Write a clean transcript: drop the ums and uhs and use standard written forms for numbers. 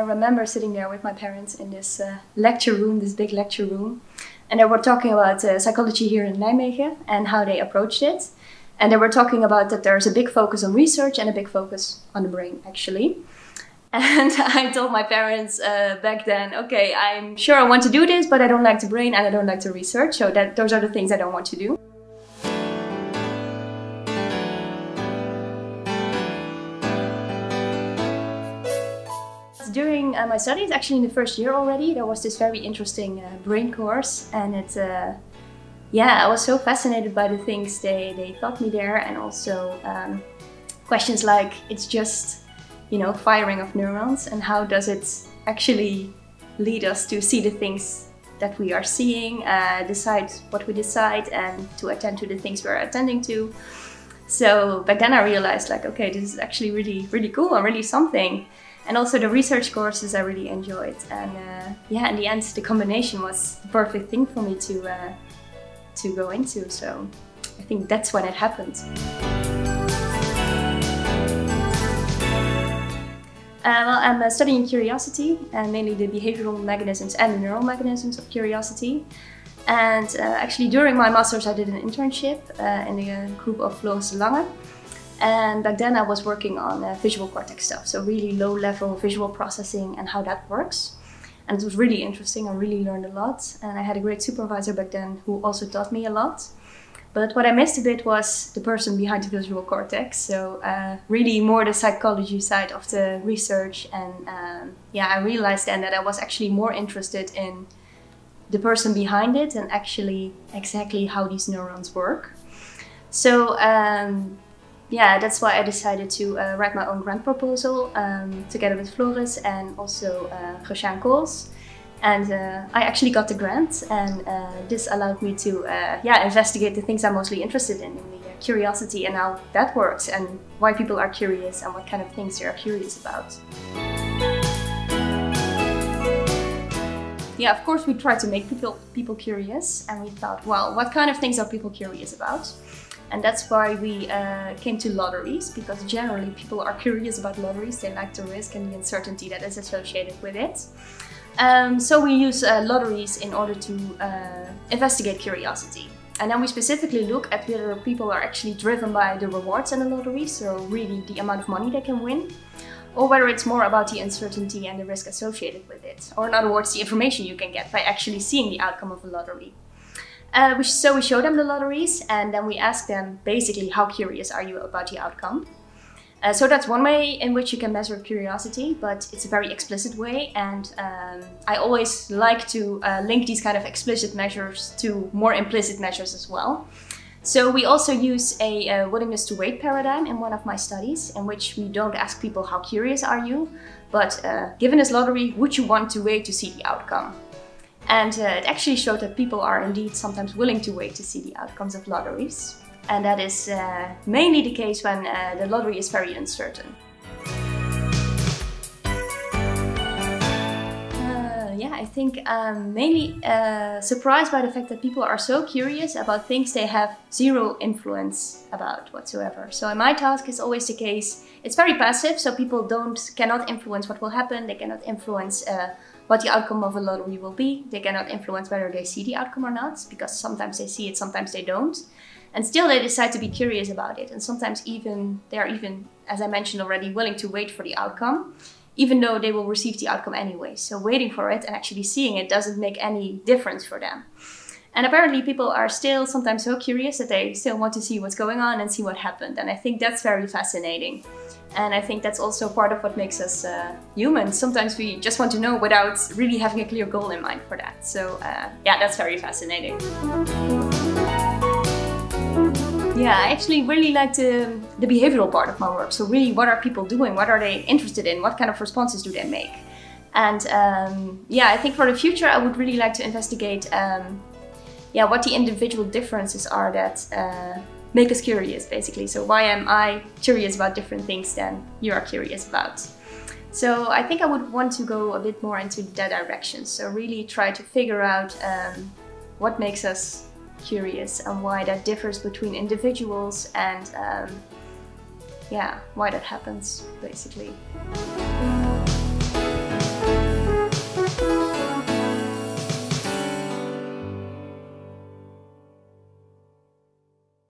I remember sitting there with my parents in this lecture room, this big lecture room, and they were talking about psychology here in Nijmegen and how they approached it. And they were talking about that there's a big focus on research and a big focus on the brain, actually. And I told my parents back then, okay, I'm sure I want to do this, but I don't like the brain and I don't like the research, so that those are the things I don't want to do. During my studies, actually in the first year already, there was this very interesting brain course, and it, yeah, I was so fascinated by the things they taught me there, and also questions like, it's just, you know, firing of neurons, and how does it actually lead us to see the things that we are seeing, decide what we decide, and to attend to the things we're attending to. So back then I realized, like, okay, this is actually really, really cool and really something. And also the research courses I really enjoyed, and yeah, in the end the combination was the perfect thing for me to go into, so I think that's when it happened. Well, I'm studying curiosity, and mainly the behavioral mechanisms and the neural mechanisms of curiosity. And actually during my master's I did an internship in the group of Floris de Lange. And back then I was working on visual cortex stuff, so really low level visual processing and how that works. And it was really interesting, I really learned a lot. And I had a great supervisor back then who also taught me a lot. But what I missed a bit was the person behind the visual cortex. So really more the psychology side of the research. And yeah, I realized then that I was actually more interested in the person behind it and actually exactly how these neurons work. So yeah, that's why I decided to write my own grant proposal together with Floris and also Rochijn Koos. And I actually got the grant, and this allowed me to yeah, investigate the things I'm mostly interested in, namely curiosity and how that works and why people are curious and what kind of things they are curious about. Yeah, of course we try to make people curious, and we thought, well, what kind of things are people curious about? And that's why we came to lotteries, because generally people are curious about lotteries. They like the risk and the uncertainty that is associated with it. So we use lotteries in order to investigate curiosity. And then we specifically look at whether people are actually driven by the rewards in the lottery, so really the amount of money they can win, or whether it's more about the uncertainty and the risk associated with it, or in other words, the information you can get by actually seeing the outcome of a lottery. So we show them the lotteries, and then we ask them basically, how curious are you about the outcome? So that's one way in which you can measure curiosity, but it's a very explicit way, and I always like to link these kind of explicit measures to more implicit measures as well. So we also use a willingness to wait paradigm in one of my studies, in which we don't ask people, how curious are you? But given this lottery, would you want to wait to see the outcome? And it actually showed that people are indeed sometimes willing to wait to see the outcomes of lotteries. And that is mainly the case when the lottery is very uncertain. Yeah, I think I'm mainly surprised by the fact that people are so curious about things they have zero influence about whatsoever. So in my task is always the case, it's very passive, so people cannot influence what will happen, they cannot influence what the outcome of a lottery will be. They cannot influence whether they see the outcome or not, because sometimes they see it, sometimes they don't. And still they decide to be curious about it. And sometimes even they are even, as I mentioned already, willing to wait for the outcome, even though they will receive the outcome anyway. So waiting for it and actually seeing it doesn't make any difference for them. And apparently people are still sometimes so curious that they still want to see what's going on and see what happened. And I think that's very fascinating. And I think that's also part of what makes us human. Sometimes we just want to know without really having a clear goal in mind for that. So yeah, that's very fascinating. Yeah, I actually really like the behavioral part of my work. So really, what are people doing? What are they interested in? What kind of responses do they make? And yeah, I think for the future, I would really like to investigate yeah, what the individual differences are that make us curious, basically. So why am I curious about different things than you are curious about? So I think I would want to go a bit more into that direction. So really try to figure out what makes us curious and why that differs between individuals, and yeah, why that happens, basically.